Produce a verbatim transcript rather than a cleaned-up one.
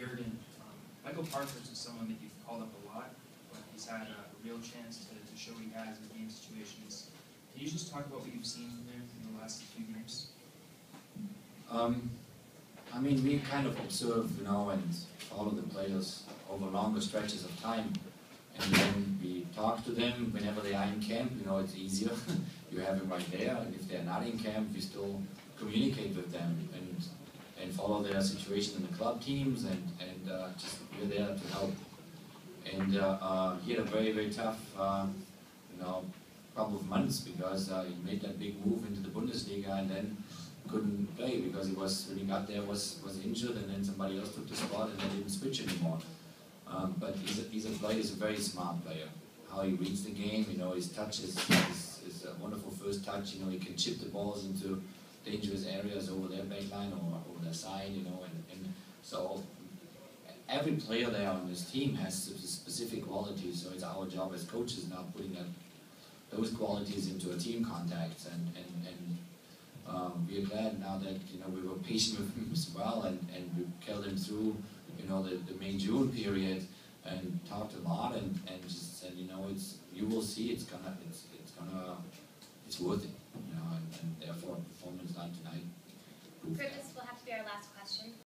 Jurgen, um, Michael Parker is someone that you've called up a lot, but he's had a real chance to, to show you guys in game situations. Can you just talk about what you've seen from him in the last few games? Um, I mean, we kind of observe, you know, and follow the players over longer stretches of time, and then we talk to them whenever they are in camp. You know, it's easier. You have them right there, and if they're not in camp, we still communicate with them and and follow their situation in the club teams, and and uh, just we're there to help. And uh, uh, he had a very very tough, uh, you know, couple of months because uh, he made that big move into the Bundesliga and then couldn't play because he was when he got there was was injured, and then somebody else took the spot and they didn't switch anymore. Um, but he's a, he's a player, he's a very smart player. How he reads the game, you know, his touch is, is, is a wonderful first touch. You know, he can chip the balls into dangerous areas over their backline or over their side, you know, and, and so every player there on this team has specific qualities. So it's our job as coaches now putting that, those qualities into a team context, and and and um, we are glad now that you know we were patient with him as well, and and we carried him through, you know, the, the May June period, and talked a lot, and and just said, you know, it's you will see it's gonna it's it's gonna it's worth it, you know, and, and therefore performance on tonight. Curtis, will have to be our last question.